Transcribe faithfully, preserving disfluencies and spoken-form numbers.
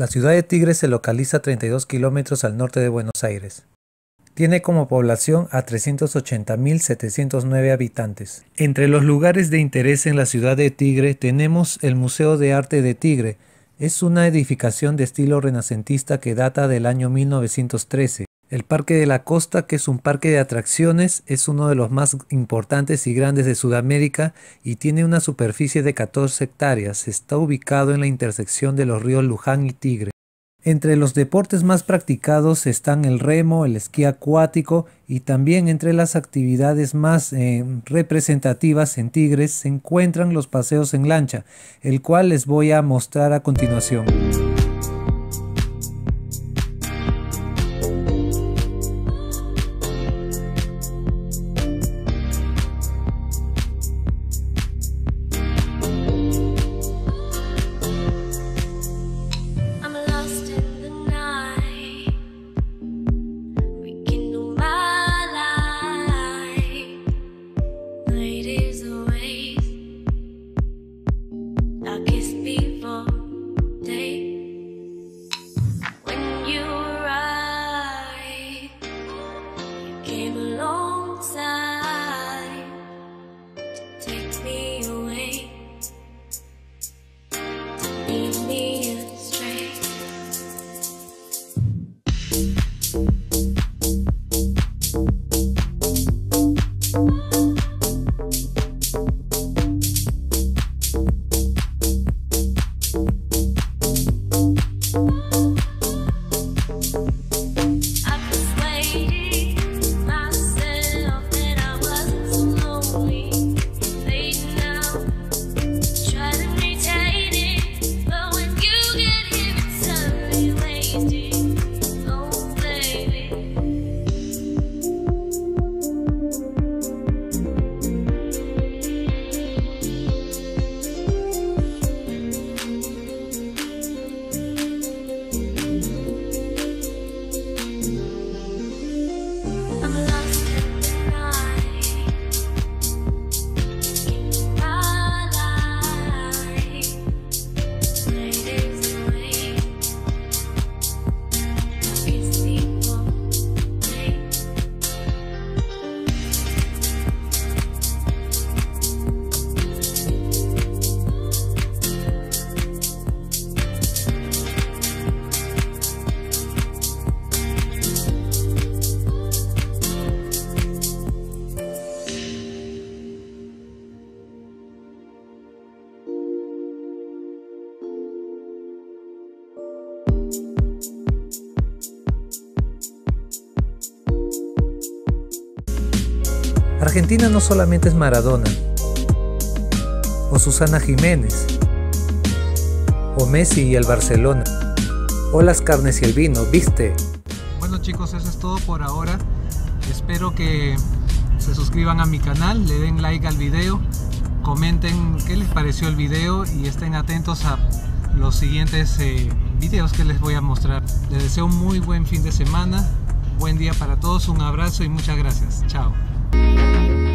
La ciudad de Tigre se localiza a treinta y dos kilómetros al norte de Buenos Aires. Tiene como población a trescientos ochenta mil setecientos nueve habitantes. Entre los lugares de interés en la ciudad de Tigre tenemos el Museo de Arte de Tigre. Es una edificación de estilo renacentista que data del año mil novecientos trece. El Parque de la Costa, que es un parque de atracciones, es uno de los más importantes y grandes de Sudamérica y tiene una superficie de catorce hectáreas. Está ubicado en la intersección de los ríos Luján y Tigre. Entre los deportes más practicados están el remo, el esquí acuático y también entre las actividades más eh, representativas en Tigre se encuentran los paseos en lancha, el cual les voy a mostrar a continuación. Argentina no solamente es Maradona, o Susana Jiménez, o Messi y el Barcelona, o las carnes y el vino, ¿viste? Bueno chicos, eso es todo por ahora. Espero que se suscriban a mi canal, le den like al video, comenten qué les pareció el video y estén atentos a los siguientes eh, videos que les voy a mostrar. Les deseo un muy buen fin de semana, buen día para todos, un abrazo y muchas gracias. Chao. Thank you.